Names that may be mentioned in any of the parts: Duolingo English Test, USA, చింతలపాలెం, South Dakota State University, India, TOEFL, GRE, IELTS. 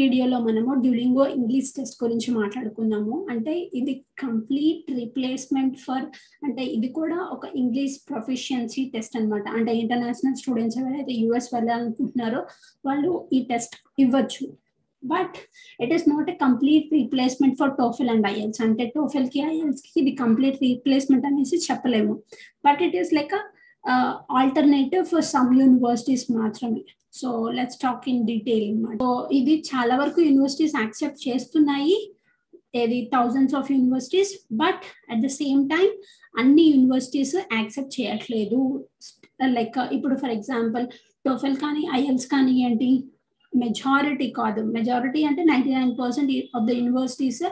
వీడియోలో మనము Duolingo English test గురించి మాట్లాడుకున్నాము. అంటే ఇది కంప్లీట్ రీప్లేస్మెంట్ ఫర్, అంటే ఇది కూడా ఒక ఇంగ్లీష్ ప్రొఫిషియన్సీ టెస్ట్ అన్నమాట. అంటే ఇంటర్నేషనల్ స్టూడెంట్స్ ఎవరైతే యూఎస్ వెళ్ళాలనుకుంటున్నారో వాళ్ళు ఈ టెస్ట్ ఇవ్వచ్చు. But it is not a complete replacement for TOEFL and IELTS. అంటే టోఫెల్కి ఐఎల్స్కి ఇది కంప్లీట్ రీప్లేస్మెంట్ అనేసి చెప్పలేము. But it is like alternative for some universities మాత్రమే. So let's talk in detail అన్నమాట. సో ఇది చాలా వరకు యూనివర్సిటీస్ యాక్సెప్ట్ చేస్తున్నాయి, ఇది thousands of universities. But at the same time అన్ని యూనివర్సిటీస్ యాక్సెప్ట్ చేయట్లేదు. లైక్ ఇప్పుడు ఫర్ ఎగ్జాంపుల్ టోఫెల్ కానీ ఐఎల్స్ కానీ ఏంటి, మెజారిటీ కాదు, మెజారిటీ అంటే 99% of the universities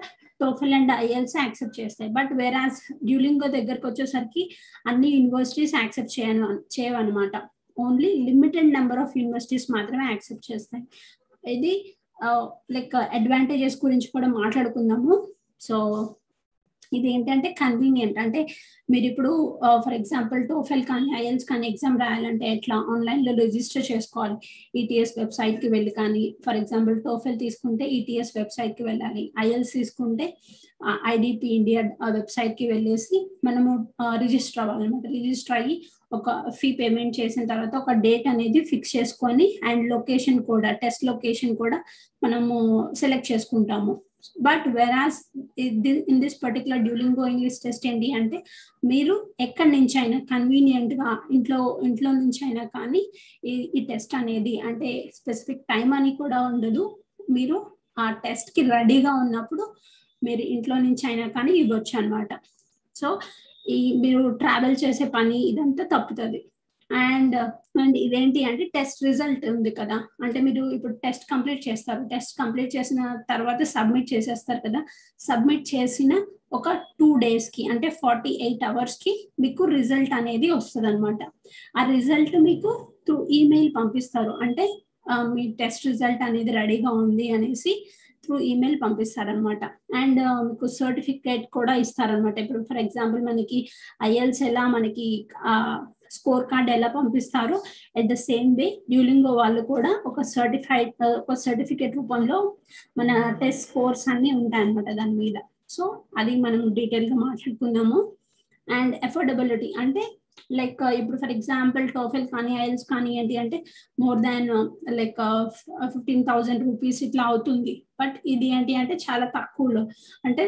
TOEFL and IELTS accept చేస్తాయి. బట్ వేరాజ్ డ్యూలింగో దగ్గరకు వచ్చేసరికి అన్ని యూనివర్సిటీస్ యాక్సెప్ట్ చేయవన్నమాట. Only limited number of universities మాత్రమే యాక్సెప్ట్ చేస్తాయి. ఇది లైక్ అడ్వాంటేజెస్ గురించి కూడా మాట్లాడుకుందాము. సో ఇది ఏంటంటే కన్వీనియంట్. అంటే మీరు ఇప్పుడు ఫర్ ఎగ్జాంపుల్ టోఫెల్ కానీ ఐఎల్స్ కానీ ఎగ్జామ్ రాయాలంటే ఎట్లా, ఆన్లైన్లో రిజిస్టర్ చేసుకోవాలి. ఈటీఎస్ వెబ్సైట్కి వెళ్ళి కానీ, ఫర్ ఎగ్జాంపుల్ టోఫెల్ తీసుకుంటే ఈటీఎస్ వెబ్సైట్కి వెళ్ళాలి, ఐఎల్స్ తీసుకుంటే ఐడిపి ఇండియా వెబ్సైట్కి వెళ్ళేసి మనము రిజిస్టర్ అవ్వాలన్నమాట. రిజిస్టర్ అయ్యి ఒక ఫీ పేమెంట్ చేసిన తర్వాత ఒక డేట్ అనేది ఫిక్స్ చేసుకొని అండ్ లొకేషన్ కూడా, టెస్ట్ లొకేషన్ కూడా మనము సెలెక్ట్ చేసుకుంటాము. But whereas in this particular Duolingo English test ఏంటి అంటే మీరు ఎక్కడి నుంచి అయినా కన్వీనియంట్గా ఇంట్లో నుంచి అయినా కానీ ఈ టెస్ట్ అనేది, అంటే స్పెసిఫిక్ టైం అని కూడా ఉండదు. మీరు ఆ టెస్ట్కి రెడీగా ఉన్నప్పుడు మీరు ఇంట్లో నుంచి అయినా కానీ ఇవ్వచ్చు అనమాట. సో ఈ మీరు ట్రావెల్ చేసే పని ఇదంతా తప్పుతుంది. అండ్ అండ్ ఇదేంటి అంటే టెస్ట్ రిజల్ట్ ఉంది కదా, అంటే మీరు ఇప్పుడు టెస్ట్ కంప్లీట్ చేస్తారు, టెస్ట్ కంప్లీట్ చేసిన తర్వాత సబ్మిట్ చేసేస్తారు కదా. సబ్మిట్ చేసిన ఒక 2 డేస్కి అంటే 48 అవర్స్కి మీకు రిజల్ట్ అనేది వస్తుంది అనమాట. ఆ రిజల్ట్ మీకు త్రూ ఈమెయిల్ పంపిస్తారు. అంటే మీ టెస్ట్ రిజల్ట్ అనేది రెడీగా ఉంది అనేసి త్రూ ఈమెయిల్ పంపిస్తారనమాట. అండ్ మీకు సర్టిఫికేట్ కూడా ఇస్తారనమాట. ఇప్పుడు ఫర్ ఎగ్జాంపుల్ మనకి ఐఎల్స్ ఎలా మనకి స్కోర్ కార్డ్ ఎలా పంపిస్తారు, at the same way Duolingo వాళ్ళు కూడా ఒక సర్టిఫికేట్ రూపంలో మన టెస్ట్ స్కోర్స్ అన్నీ ఉంటాయన్నమాట దాని మీద. సో అది మనం డీటెయిల్గా మాట్లాడుకుందాము. అండ్ అఫోర్డబిలిటీ అంటే లైక్ ఇప్పుడు ఫర్ ఎగ్జాంపుల్ టోఫెల్ కానీ ఐఎల్స్ కానీ ఏంటి అంటే మోర్ దాన్ లైక్ 15,000 రూపీస్ ఇట్లా అవుతుంది. బట్ ఇది ఏంటి అంటే చాలా తక్కువలో, అంటే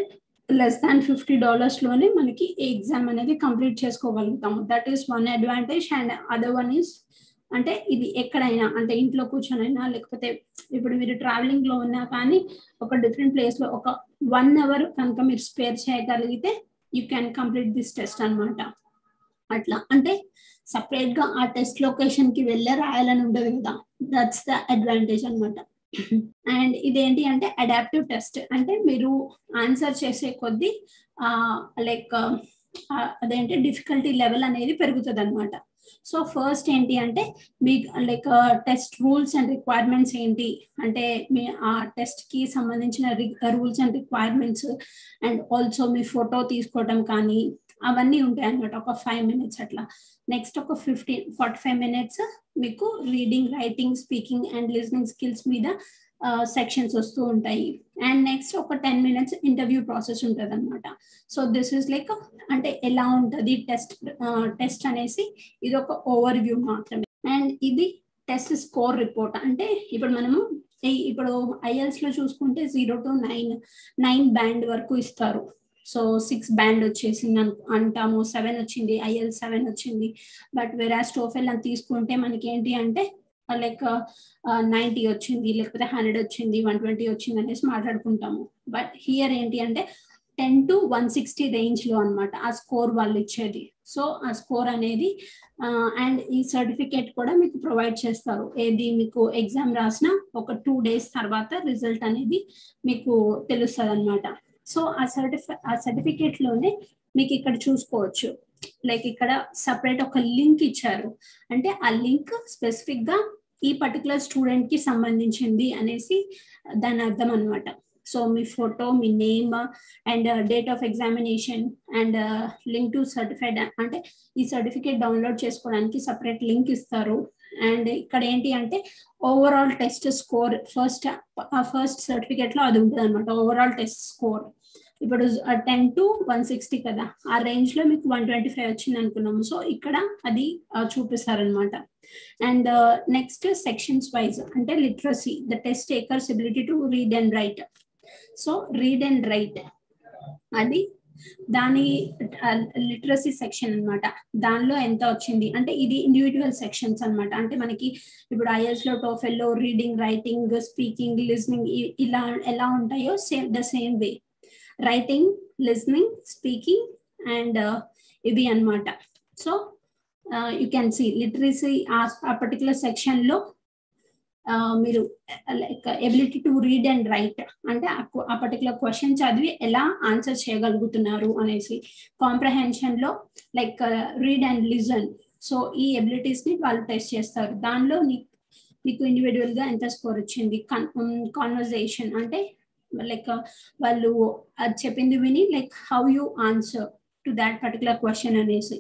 less than $50 లోనే మనకి ఎగ్జామ్ అనేది కంప్లీట్ చేసుకోగలుగుతాము. That is one advantage. And other one is అంటే ఇది ఎక్కడైనా, అంటే ఇంట్లో కూర్చొనైనా లేకపోతే ఇప్పుడు మీరు ట్రావెలింగ్లో ఉన్నా కానీ ఒక డిఫరెంట్ ప్లేస్లో ఒక 1 అవర్ కనుక మీరు స్పేర్ చేయగలిగితే you can complete this test అనమాట. అట్లా అంటే సపరేట్గా ఆ టెస్ట్ లొకేషన్కి వెళ్ళే రాయాలని ఉండదు కదా, దట్స్ ద అడ్వాంటేజ్ అనమాట. అండ్ ఇదేంటి అంటే అడాప్టివ్ టెస్ట్, అంటే మీరు ఆన్సర్ చేసే కొద్దీ లైక్ అదేంటి డిఫికల్టీ లెవెల్ అనేది పెరుగుతుంది అనమాట. సో ఫస్ట్ ఏంటి అంటే మీ like test rules and requirements ఏంటి అంటే మీ ఆ టెస్ట్కి సంబంధించిన rules and requirements and also మీ ఫోటో తీసుకోవటం కానీ అవన్నీ ఉంటాయి అనమాట. ఒక 5 minutes అట్లా. నెక్స్ట్ ఒక 45 minutes మీకు reading, writing, speaking and listening skills మీద సెక్షన్స్ వస్తూ ఉంటాయి. అండ్ నెక్స్ట్ ఒక 10 minutes ఇంటర్వ్యూ ప్రాసెస్ ఉంటుంది అనమాట. సో దిస్ ఈస్ లైక్ అంటే ఎలా ఉంటుంది టెస్ట్ అనేసి ఇది ఒక ఓవర్ వ్యూ మాత్రమే. అండ్ ఇది టెస్ట్ స్కోర్ రిపోర్ట్. అంటే ఇప్పుడు మనము ఇప్పుడు ఐఎల్స్లో చూసుకుంటే 0 to 9 బ్యాండ్ వరకు ఇస్తారు. సో 6 బ్యాండ్ వచ్చేసింది అంటాము, 7 వచ్చింది, ఐఎల్ 7 వచ్చింది. బట్ వెరాస్ టోఫెల్ అని తీసుకుంటే మనకి ఏంటి అంటే లైక్ 90 వచ్చింది లేకపోతే 100 వచ్చింది, 120 వచ్చింది అనేసి మాట్లాడుకుంటాము. బట్ హియర్ ఏంటి అంటే 10 to 160 రేంజ్లో అనమాట ఆ స్కోర్ వాళ్ళు ఇచ్చేది. సో ఆ స్కోర్ అనేది అండ్ ఈ సర్టిఫికేట్ కూడా మీకు ప్రొవైడ్ చేస్తారు. ఏది మీకు ఎగ్జామ్ రాసిన ఒక 2 days తర్వాత రిజల్ట్ అనేది మీకు తెలుస్తుంది అనమాట. సో ఆ సర్టిఫికేట్లోనే మీకు ఇక్కడ చూసుకోవచ్చు. లైక్ ఇక్కడ సపరేట్ ఒక లింక్ ఇచ్చారు, అంటే ఆ లింక్ స్పెసిఫిక్గా ఈ పర్టికులర్ స్టూడెంట్కి సంబంధించింది అనేసి దాని అర్థం అనమాట. సో మీ ఫోటో, మీ name and date of examination and link to certified, అంటే ఈ సర్టిఫికేట్ డౌన్లోడ్ చేసుకోవడానికి సపరేట్ లింక్ ఇస్తారు. And ikkada enti ante overall test score first certificate lo adu untadu anamata overall test score ippudu 10 to 160 kada aa range lo meeku 125 ochindi anukunnam so ikkada adi choopistaru anamata and next sections wise ante literacy the test taker's ability to read and write so read and write adi దాని literacy section అన్నమాట దానిలో ఎంత వచ్చింది అంటే ఇది individual sections అన్నమాట అంటే మనకి ఇప్పుడు ఐఎల్స్ లో TOEFL లో రీడింగ్ రైటింగ్ స్పీకింగ్ లిజనింగ్ ఇలా ఎలా ఉంటాయో same the same way writing listening speaking and ఇవి అన్నమాట so you can see literacy ఆ పర్టికులర్ సెక్షన్ లో మీరు like ability to read and write అంటే ఆ పర్టికులర్ క్వశ్చన్ చదివి ఎలా ఆన్సర్ చేయగలుగుతున్నారు అనేసి కాంప్రహెన్షన్ లో like read and listen so ఈ ఎబిలిటీస్ ని వాళ్ళు టెస్ట్ చేస్తారు దానిలో మీకు ఇండివిజువల్ గా ఎంత స్కోర్ వచ్చింది కాన్వర్సేషన్ అంటే లైక్ వాళ్ళు అది చెప్పింది విని like how you answer to that particular question అనేసి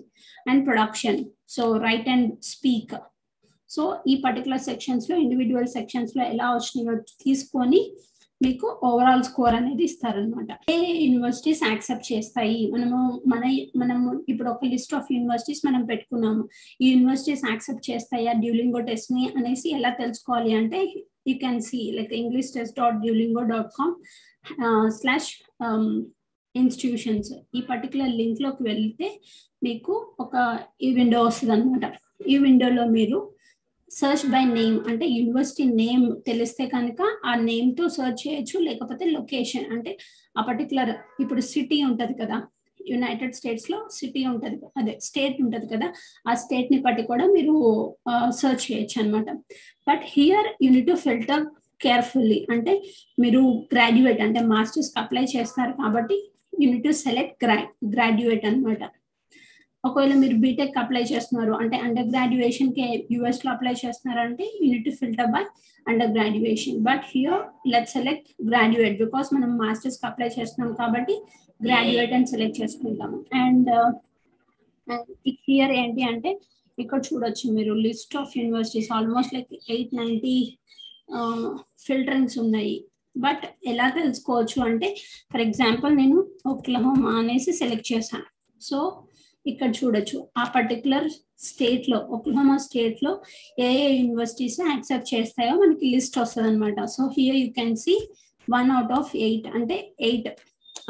and production so write and speak so ఈ పర్టికులర్ సెక్షన్స్ లో ఇండివిజువల్ సెక్షన్స్ లో ఎలా వచ్చినాయో తీసుకొని మీకు ఓవరాల్ స్కోర్ అనేది ఇస్తారనమాట. ఏ యూనివర్సిటీస్ యాక్సెప్ట్ చేస్తాయి మనము ఇప్పుడు ఒక లిస్ట్ ఆఫ్ యూనివర్సిటీస్ మనం పెట్టుకున్నాము ఈ యూనివర్సిటీస్ యాక్సెప్ట్ చేస్తాయా డ్యూలింగో టెస్ట్ ని అనేసి ఎలా తెలుసుకోవాలి అంటే you can see like englishTest.duolingo.com/institutions ఈ పర్టికులర్ లింక్ లోకి వెళ్తే మీకు ఒక ఈ విండో వస్తుంది అనమాట. ఈ విండోలో మీరు సర్చ్ బై నేమ్ అంటే యూనివర్సిటీ నేమ్ తెలిస్తే కనుక ఆ నేమ్ తో సర్చ్ చేయొచ్చు లేకపోతే లొకేషన్ అంటే ఆ పర్టికులర్ ఇప్పుడు సిటీ ఉంటది కదా యునైటెడ్ స్టేట్స్ లో సిటీ ఉంటది అదే స్టేట్ ఉంటది కదా ఆ స్టేట్ ని బట్టి కూడా మీరు సర్చ్ చేయొచ్చు అనమాట. But here you need to filter carefully అంటే మీరు గ్రాడ్యుయేట్ అంటే మాస్టర్స్ అప్లై చేస్తారు కాబట్టి you need to select graduate అన్నమాట. ఒకవేళ మీరు బీటెక్ అప్లై చేస్తున్నారు అంటే అండర్ గ్రాడ్యుయేషన్ కి యుఎస్ లో అప్లై చేస్తున్నారంటే you need filter by under graduation but here let select graduate because మనం మాస్టర్స్ కి అప్లై చేస్తున్నాం కాబట్టి గ్రాడ్యుయేట్ అని సెలెక్ట్ చేసుకుంటాము. అండ్ హియర్ ఏంటి అంటే ఇక్కడ చూడొచ్చు మీరు list of universities almost like 890 filterings ఉన్నాయి. బట్ ఎలా తెలుసుకోవచ్చు అంటే ఫర్ ఎగ్జాంపుల్ నేను ఒక్లహోమా అనేసి సెలెక్ట్ చేశాను సో ఇక్కడ చూడొచ్చు ఆ పర్టికులర్ స్టేట్ లో ఒక్లహోమా స్టేట్ లో ఏ ఏ యూనివర్సిటీస్ యాక్సెప్ట్ చేస్తాయో మనకి లిస్ట్ వస్తుంది అనమాట. So here you can see 1 out of 8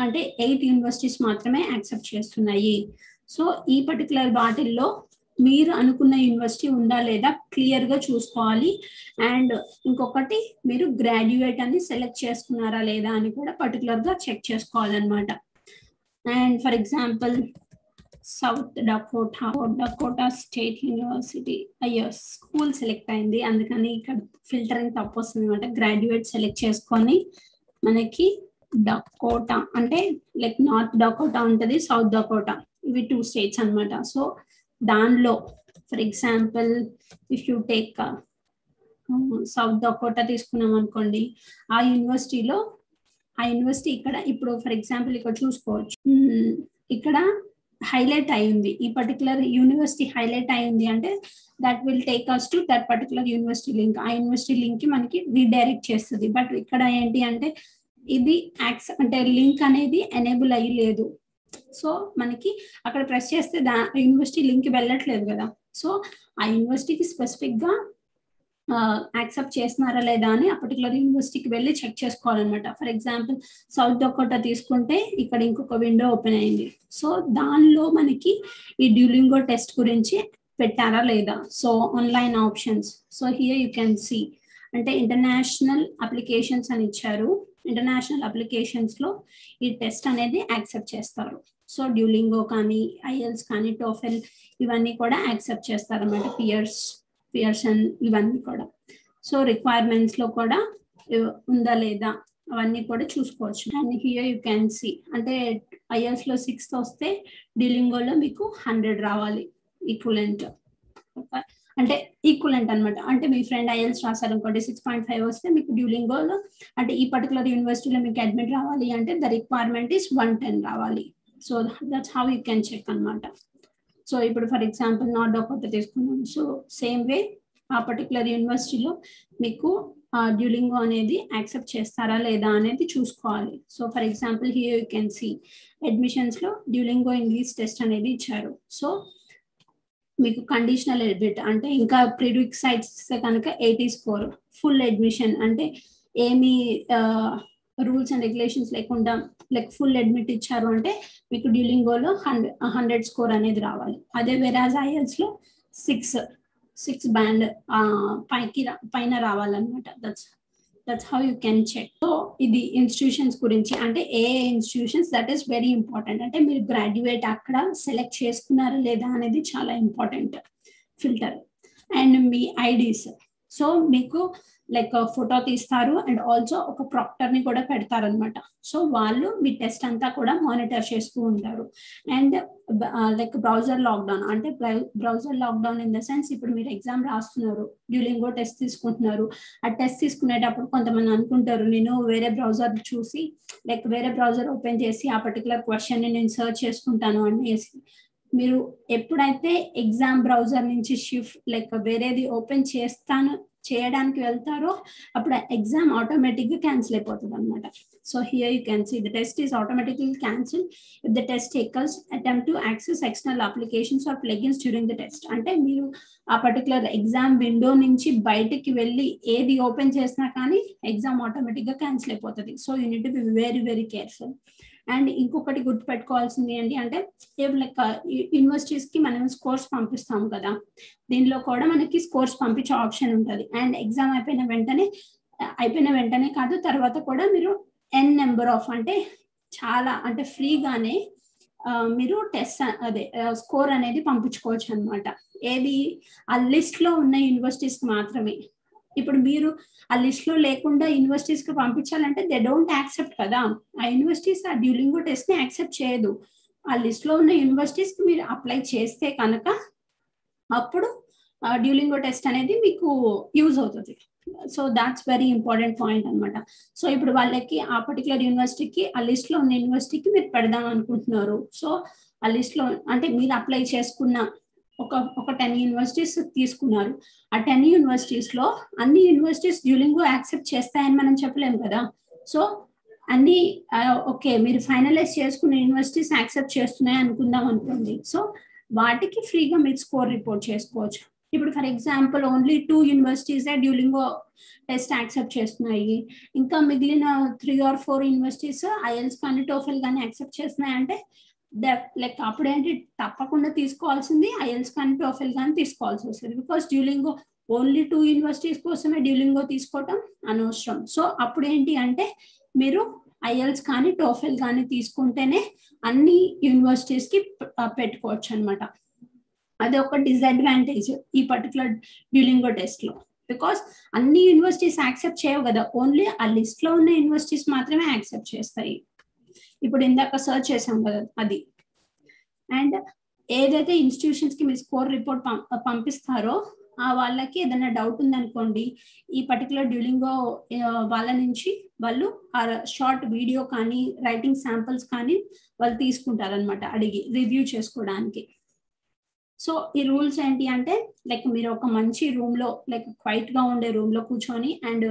అంటే 8 యూనివర్సిటీస్ మాత్రమే యాక్సెప్ట్ చేస్తున్నాయి. సో ఈ పర్టికులర్ వాటిల్లో మీరు అనుకున్న యూనివర్సిటీ ఉందా లేదా క్లియర్ గా చూసుకోవాలి అండ్ ఇంకొకటి మీరు గ్రాడ్యుయేట్ అని సెలెక్ట్ చేసుకున్నారా లేదా అని కూడా పర్టికులర్ గా చెక్ చేసుకోవాలన్నమాట. And for example South Dakota State University school select అయింది అందుకని ఇక్కడ ఫిల్టరింగ్ తప్పు వస్తుంది అనమాట. గ్రాడ్యుయేట్ సెలెక్ట్ చేసుకొని మనకి డకోటా అంటే లైక్ నార్త్ డకోటా ఉంటుంది సౌత్ డకోటా ఇవి 2 స్టేట్స్ అనమాట. సో దానిలో for example if you take South Dakota తీసుకున్నాం అనుకోండి ఆ యూనివర్సిటీ ఇక్కడ ఇప్పుడు ఫర్ ఎగ్జాంపుల్ ఇక్కడ చూసుకోవచ్చు ఇక్కడ హైలైట్ అయింది ఈ పర్టికులర్ యూనివర్సిటీ హైలైట్ అయింది అంటే that will take us to that particular university link ఆ యూనివర్సిటీ లింక్ కి మనకి రీడైరెక్ట్ చేస్తుంది. బట్ ఇక్కడ ఏంటి అంటే ఇది అంటే లింక్ అనేది ఎనేబుల్ అయ్యలేదు సో మనకి అక్కడ ప్రెస్ చేస్తే యూనివర్సిటీ లింక్ వెళ్ళట్లేదు కదా సో ఆ యూనివర్సిటీకి స్పెసిఫిక్ గా యాక్సెప్ట్ చేస్తున్నారా లేదా అని ఆ పర్టికులర్ యూనివర్సిటీకి వెళ్ళి చెక్ చేసుకోవాలన్నమాట. ఫర్ ఎగ్జాంపుల్ సౌత్ డకోటా తీసుకుంటే ఇక్కడ ఇంకొక విండో ఓపెన్ అయింది సో దానిలో మనకి ఈ డ్యూలింగో టెస్ట్ గురించి పెట్టారా లేదా so online options so here you can see అంటే ఇంటర్నేషనల్ అప్లికేషన్స్ అని ఇచ్చారు ఇంటర్నేషనల్ అప్లికేషన్స్ లో ఈ టెస్ట్ అనేది యాక్సెప్ట్ చేస్తారు సో డ్యూలింగో కానీ ఐఎల్స్ కానీ TOEFL ఇవన్నీ కూడా యాక్సెప్ట్ చేస్తారు అన్నమాట. పియర్సన్ ఇవన్నీ కూడా సో రిక్వైర్మెంట్స్ లో కూడా ఉందా లేదా అవన్నీ కూడా చూసుకోవచ్చు. And here you can see అంటే ఐఎల్స్ లో 6th వస్తే డ్యూలింగోలో మీకు 100 రావాలి ఈక్వలెంట్ అన్నమాట. అంటే మీ ఫ్రెండ్ ఐఎల్స్ రాశారు అనుకోండి 6.5 వస్తే మీకు డ్యూలింగోలో అంటే ఈ పర్టికులర్ యూనివర్సిటీలో మీకు అడ్మిట్ రావాలి అంటే ద రిక్వైర్మెంట్ ఇస్ 110 రావాలి so that's how you can check అన్నమాట. సో ఇప్పుడు ఫర్ ఎగ్జాంపుల్ నార్త్ డకోటా తీసుకున్నాం సో సేమ్ వే ఆ particular university lo meeku Duolingo anedi accept chestara leda anedi chusukovali. So for example here you can see admissions lo Duolingo English Test anedi icharu. So meeku conditional admit ante inka prerequisites kanaka 80 score full admission ante emi rules and regulations lekunda like full admit icharu ante meeku Duolingo lo 100 score anedi raavali. Ade whereas IELTS lo 6 band పైన రావాలన్నమాట. That's how you can check. So ఇది institutions గురించి అంటే ఏ institutions that is very important. అంటే మీరు graduate అక్కడ select చేసుకున్నారా లేదా అనేది చాలా ఇంపార్టెంట్ ఫిల్టర్. అండ్ మీ ఐడీస్, సో మీకు లైక్ ఫోటో తీస్తారు అండ్ ఆల్సో ఒక ప్రాక్టర్ని కూడా పెడతారనమాట. సో వాళ్ళు మీ టెస్ట్ అంతా కూడా మానిటర్ చేస్తూ ఉంటారు. అండ్ లైక్ బ్రౌజర్ లాక్డౌన్ అంటే browser lockdown in the sense ఇప్పుడు మీరు ఎగ్జామ్ రాస్తున్నారు, డ్యూలింగో టెస్ట్ తీసుకుంటున్నారు. ఆ టెస్ట్ తీసుకునేటప్పుడు కొంతమంది అనుకుంటారు నేను వేరే బ్రౌజర్ చూసి లైక్ వేరే బ్రౌజర్ ఓపెన్ చేసి ఆ పర్టికులర్ క్వశ్చన్ని నేను సర్చ్ చేసుకుంటాను అనేసి. మీరు ఎప్పుడైతే ఎగ్జామ్ బ్రౌజర్ నుంచి షిఫ్ట్ లైక్ వేరేది ఓపెన్ చేయడానికి వెళ్తారో అప్పుడు ఎగ్జామ్ ఆటోమేటిక్గా క్యాన్సిల్ అయిపోతుంది అనమాట. So here you can see the test is automatically cancel if the test takers attempt to access external applications or plugins during the test. అంటే మీరు ఆ పర్టికులర్ ఎగ్జామ్ విండో నుంచి బయటికి వెళ్ళి ఏది ఓపెన్ చేసినా కానీ ఎగ్జామ్ ఆటోమేటిక్గా క్యాన్సిల్ అయిపోతుంది. So you need to be very very careful. And ఇంకొకటి గుర్తుపెట్టుకోవాల్సింది ఏంటి అంటే లైక్ యూనివర్సిటీస్కి మనం స్కోర్స్ పంపిస్తాము కదా, దీనిలో కూడా మనకి స్కోర్స్ పంపించే ఆప్షన్ ఉంటుంది. అండ్ ఎగ్జామ్ అయిపోయిన వెంటనే కాదు, తర్వాత కూడా మీరు n నెంబర్ ఆఫ్ అంటే చాలా అంటే ఫ్రీగానే మీరు టెస్ట్ అదే స్కోర్ అనేది పంపించుకోవచ్చు అనమాట. ఏది ఆ లిస్ట్లో ఉన్న యూనివర్సిటీస్కి మాత్రమే. ఇప్పుడు మీరు ఆ లిస్ట్ లో లేకుండా యూనివర్సిటీస్ కి పంపించాలంటే దే డోంట్ యాక్సెప్ట్ కదా. ఆ యూనివర్సిటీస్ ఆ డ్యూలింగో టెస్ట్ ని యాక్సెప్ట్ చేయదు. ఆ లిస్ట్ లో ఉన్న యూనివర్సిటీస్ కి మీరు అప్లై చేస్తే కనుక అప్పుడు డ్యూలింగో టెస్ట్ అనేది మీకు యూజ్ అవుతుంది. So that's very important point అనమాట. సో ఇప్పుడు వాళ్ళకి ఆ పర్టికులర్ యూనివర్సిటీకి ఆ లిస్ట్ లో ఉన్న యూనివర్సిటీకి మీరు పెడదాం అనుకుంటున్నారు. సో ఆ లిస్ట్ లో అంటే మీరు అప్లై చేసుకున్న ఒక 10 యూనివర్సిటీస్ తీసుకున్నారు. ఆ 10 యూనివర్సిటీస్లో అన్ని యూనివర్సిటీస్ డ్యూలింగో యాక్సెప్ట్ చేస్తాయని మనం చెప్పలేము కదా. సో అన్ని ఓకే మీరు ఫైనలైజ్ చేసుకున్న యూనివర్సిటీస్ యాక్సెప్ట్ చేస్తున్నాయి అనుకుందాం అనుకోండి. సో వాటికి ఫ్రీగా మీరు స్కోర్ రిపోర్ట్ చేసుకోవచ్చు. ఇప్పుడు ఫర్ ఎగ్జాంపుల్ ఓన్లీ 2 యూనివర్సిటీసే డ్యూలింగో టెస్ట్ యాక్సెప్ట్ చేస్తున్నాయి, ఇంకా మిగిలిన 3 or 4 యూనివర్సిటీస్ ఐఎల్స్ కానీ టోఫెల్ కానీ యాక్సెప్ట్ చేస్తున్నాయి అంటే లైక్ అప్పుడేంటి తప్పకుండా తీసుకోవాల్సింది ఐఎల్స్ కానీ టోఫెల్ కానీ తీసుకోవాల్సి వస్తుంది. బికాస్ డ్యూలింగో ఓన్లీ 2 యూనివర్సిటీస్ కోసమే డ్యూలింగో తీసుకోవటం అనవసరం. సో అప్పుడు ఏంటి అంటే మీరు ఐఎల్స్ కానీ టోఫెల్ కానీ తీసుకుంటేనే అన్ని యూనివర్సిటీస్కి పెట్టుకోవచ్చు అనమాట. అది ఒక డిసడ్వాంటేజ్ ఈ పర్టికులర్ డ్యూలింగో టెస్ట్లో. బికాస్ అన్ని యూనివర్సిటీస్ యాక్సెప్ట్ చేయవు కదా, ఓన్లీ ఆ లిస్ట్లో ఉన్న యూనివర్సిటీస్ మాత్రమే యాక్సెప్ట్ చేస్తాయి. ఇప్పుడు ఇందాక సర్చ్ చేసాం కదా అది. అండ్ ఏదైతే ఇన్స్టిట్యూషన్స్కి మీరు స్కోర్ రిపోర్ట్ పంపిస్తారో ఆ వాళ్ళకి ఏదైనా డౌట్ ఉందనుకోండి, ఈ పర్టికులర్ డ్యూలింగో వాళ్ళ నుంచి వాళ్ళు ఆ షార్ట్ వీడియో కానీ రైటింగ్ శాంపిల్స్ కానీ వాళ్ళు తీసుకుంటారనమాట అడిగి రివ్యూ చేసుకోవడానికి. సో ఈ రూల్స్ ఏంటి అంటే లైక్ మీరు ఒక మంచి రూమ్లో లైక్ క్వైట్గా ఉండే రూమ్లో కూర్చొని అండ్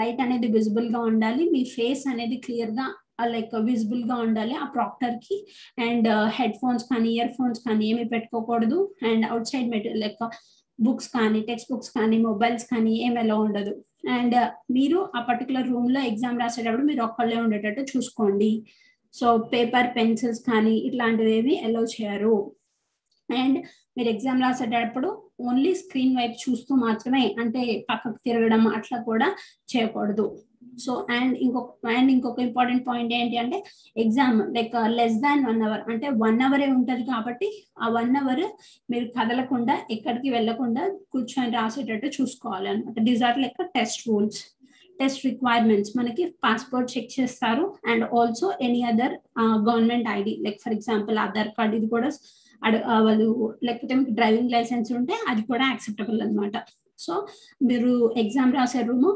లైట్ అనేది విజిబుల్గా ఉండాలి, మీ ఫేస్ అనేది క్లియర్గా లైక్ విజిబుల్ గా ఉండాలి ఆ ప్రాక్టర్ కి. అండ్ హెడ్ ఫోన్స్ కానీ ఇయర్ ఫోన్స్ కానీ ఏమి పెట్టుకోకూడదు. And outside like books కానీ టెక్స్ట్ బుక్స్ కానీ మొబైల్స్ కానీ ఏమి ఎలా ఉండదు. అండ్ మీరు ఆ పర్టికులర్ రూమ్ లో ఎగ్జామ్ రాసేటప్పుడు మీరు ఒక్కళ్ళే ఉండేటట్టు చూసుకోండి. సో పేపర్ పెన్సిల్స్ కానీ ఇట్లాంటివి ఏమి అలౌ చేయరు. అండ్ మీరు ఎగ్జామ్ రాసేటప్పుడు ఓన్లీ స్క్రీన్ వైపు చూస్తూ మాత్రమే అంటే పక్కకు తిరగడం అట్లా కూడా చేయకూడదు. సో అండ్ ఇంకొక ఇంపార్టెంట్ పాయింట్ ఏంటి అంటే exam like less than 1 hour అంటే 1 అవరే ఉంటుంది కాబట్టి ఆ 1 అవర్ మీరు కదలకుండా ఎక్కడికి వెళ్ళకుండా కూర్చొని రాసేటట్టు చూసుకోవాలి అనమాట. These are like test rules, test requirements. మనకి పాస్పోర్ట్ చెక్ చేస్తారు and also any other government ID like for example Aadhaar card ఇది కూడా వాళ్ళు, లేకపోతే మీకు డ్రైవింగ్ లైసెన్స్ ఉంటే అది కూడా యాక్సెప్టబుల్ అనమాట. సో మీరు ఎగ్జామ్ రాసే రూము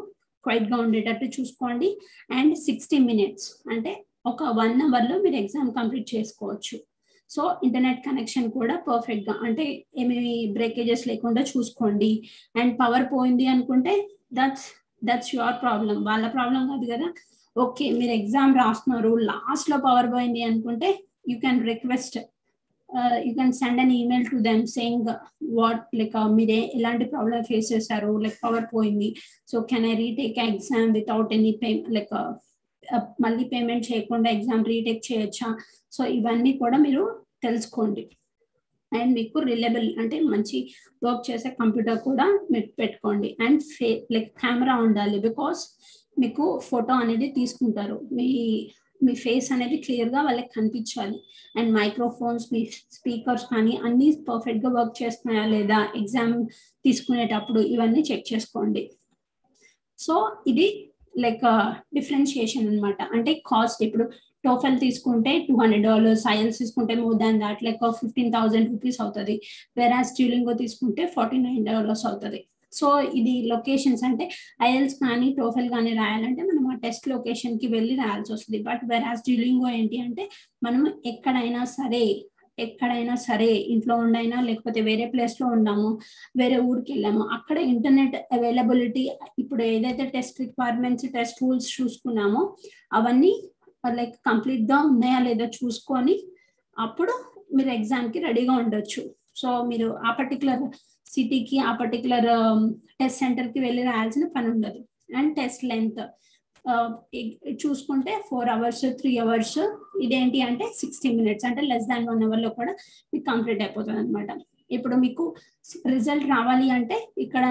క్వైట్గా ఉండేటట్టు చూసుకోండి. అండ్ 60 minutes అంటే ఒక 1 hour లో మీరు ఎగ్జామ్ కంప్లీట్ చేసుకోవచ్చు. సో ఇంటర్నెట్ కనెక్షన్ కూడా పర్ఫెక్ట్ గా అంటే ఏమేమి బ్రేకేజెస్ లేకుండా చూసుకోండి. అండ్ పవర్ పోయింది అనుకుంటే దట్స్ యువర్ ప్రాబ్లం, వాళ్ళ ప్రాబ్లం కాదు కదా. ఓకే, మీరు ఎగ్జామ్ రాస్తున్నారు, లాస్ట్ లో పవర్ పోయింది అనుకుంటే you can send an email to them saying what like మీరే ఎలాంటి ప్రాబ్లం ఫేస్ చేశారు, లైక్ పవర్ పోయింది, so can I retake exam without any pay like మళ్ళీ పేమెంట్ చేయకుండా ఎగ్జామ్ రీటేక్ చేయొచ్చా. సో ఇవన్నీ కూడా మీరు తెలుసుకోండి. అండ్ మీకు రిలయబుల్ అంటే మంచి వర్క్ చేసే కంప్యూటర్ కూడా మీరు పెట్టుకోండి. అండ్ లైక్ కెమెరా ఉండాలి, బికాస్ మీకు ఫోటో అనేది తీసుకుంటారు, మీ ఫేస్ అనేది క్లియర్గా వాళ్ళకి కనిపించాలి. అండ్ మైక్రోఫోన్స్, మీ స్పీకర్స్ కానీ అన్నీ పర్ఫెక్ట్గా వర్క్ చేస్తున్నాయా లేదా ఎగ్జామ్ తీసుకునేటప్పుడు, ఇవన్నీ చెక్ చేసుకోండి. సో ఇది లైక్ డిఫరెన్షియేషన్ అనమాట. అంటే కాస్ట్ ఇప్పుడు టోఫెల్ తీసుకుంటే $200, ఐఎల్స్ తీసుకుంటే మోర్ దాన్ దాట్ లైక్ $15,000 అవుతుంది, వెరాస్ డ్యూలింగో తీసుకుంటే $49 అవుతుంది. సో ఇది లొకేషన్స్, అంటే ఐఎల్స్ కానీ టోఫెల్ కానీ రాయాలంటే మనం ఆ టెస్ట్ లొకేషన్కి వెళ్ళి రాయాల్సి వస్తుంది. బట్ వెరాస్ డ్యూలింగో ఏంటి అంటే మనం ఎక్కడైనా సరే ఇంట్లో ఉండైనా లేకపోతే వేరే ప్లేస్లో ఉన్నాము, వేరే ఊరికి వెళ్ళాము, అక్కడ ఇంటర్నెట్ అవైలబిలిటీ ఇప్పుడు ఏదైతే టెస్ట్ రిక్వైర్మెంట్స్ టెస్ట్ రూల్స్ చూసుకున్నామో అవన్నీ లైక్ కంప్లీట్గా ఉన్నాయా లేదా చూసుకొని అప్పుడు మీరు ఎగ్జామ్కి రెడీగా ఉండొచ్చు. సో మీరు ఆ పర్టికులర్ సిటీకి ఆ పర్టికులర్ టెస్ట్ సెంటర్కి వెళ్ళి రాయాల్సిన పని ఉండదు. అండ్ టెస్ట్ లెంత్ చూసుకుంటే 4 hours, 3 hours, ఇదేంటి అంటే 60 minutes, అంటే లెస్ దాన్ 1 hourలో కూడా మీకు కంప్లీట్ అయిపోతుంది అనమాట. ఇప్పుడు మీకు రిజల్ట్ రావాలి అంటే ఇక్కడ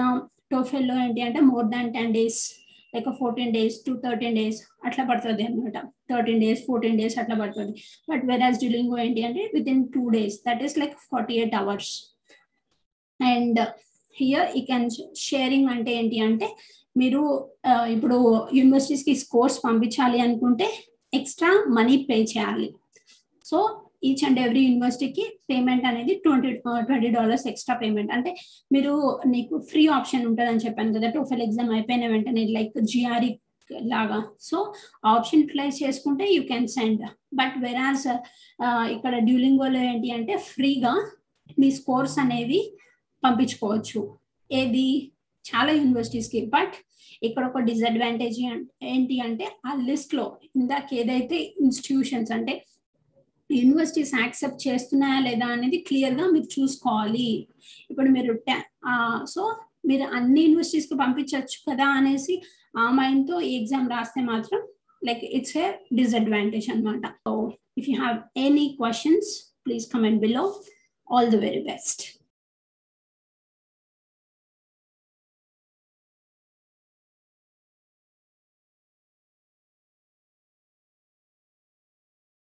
టోఫెల్లో ఏంటి అంటే more than 10 days like 14 days to 13 days అట్లా పడుతుంది అనమాట, 13 days 14 days అట్లా పడుతుంది. బట్ వెరాజ్ డ్యూలింగో ఏంటి అంటే within 2 days, that is like 48 hours. And here you can sharing అంటే ఏంటి అంటే మీరు ఇప్పుడు యూనివర్సిటీస్కి కోర్స్ పంపించాలి అనుకుంటే ఎక్స్ట్రా మనీ పే చేయాలి. సో ఈచ్ అండ్ ఎవ్రీ యూనివర్సిటీకి పేమెంట్ అనేది $20 ఎక్స్ట్రా పేమెంట్. అంటే మీరు నీకు ఫ్రీ ఆప్షన్ ఉంటుంది అని చెప్పాను కదా, టోఫెల్ ఎగ్జామ్ అయిపోయిన వెంటనే లైక్ జిఆర్ఈ లాగా, సో ఆప్షన్ ప్లేస్ చేసుకుంటే you can send. But whereas ఇక్కడ డ్యూలింగోలో ఏంటి అంటే ఫ్రీగా మీ స్కోర్స్ అనేవి పంపించుకోవచ్చు ఏది చాలా యూనివర్సిటీస్కి. బట్ ఇక్కడ ఒక డిసడ్వాంటేజ్ ఏంటి అంటే ఆ లిస్ట్లో ఇందాక ఏదైతే ఇన్స్టిట్యూషన్స్ అంటే యూనివర్సిటీస్ యాక్సెప్ట్ చేస్తున్నాయా లేదా అనేది క్లియర్గా మీరు చూసుకోవాలి. ఇప్పుడు మీరు సో మీరు అన్ని యూనివర్సిటీస్కి పంపించవచ్చు కదా అనేసి ఆ మైండ్తో ఎగ్జామ్ రాస్తే మాత్రం లైక్ ఇట్స్ ఏ డిసడ్వాంటేజ్ అనమాట. So if you have any questions please comment below. All the very best.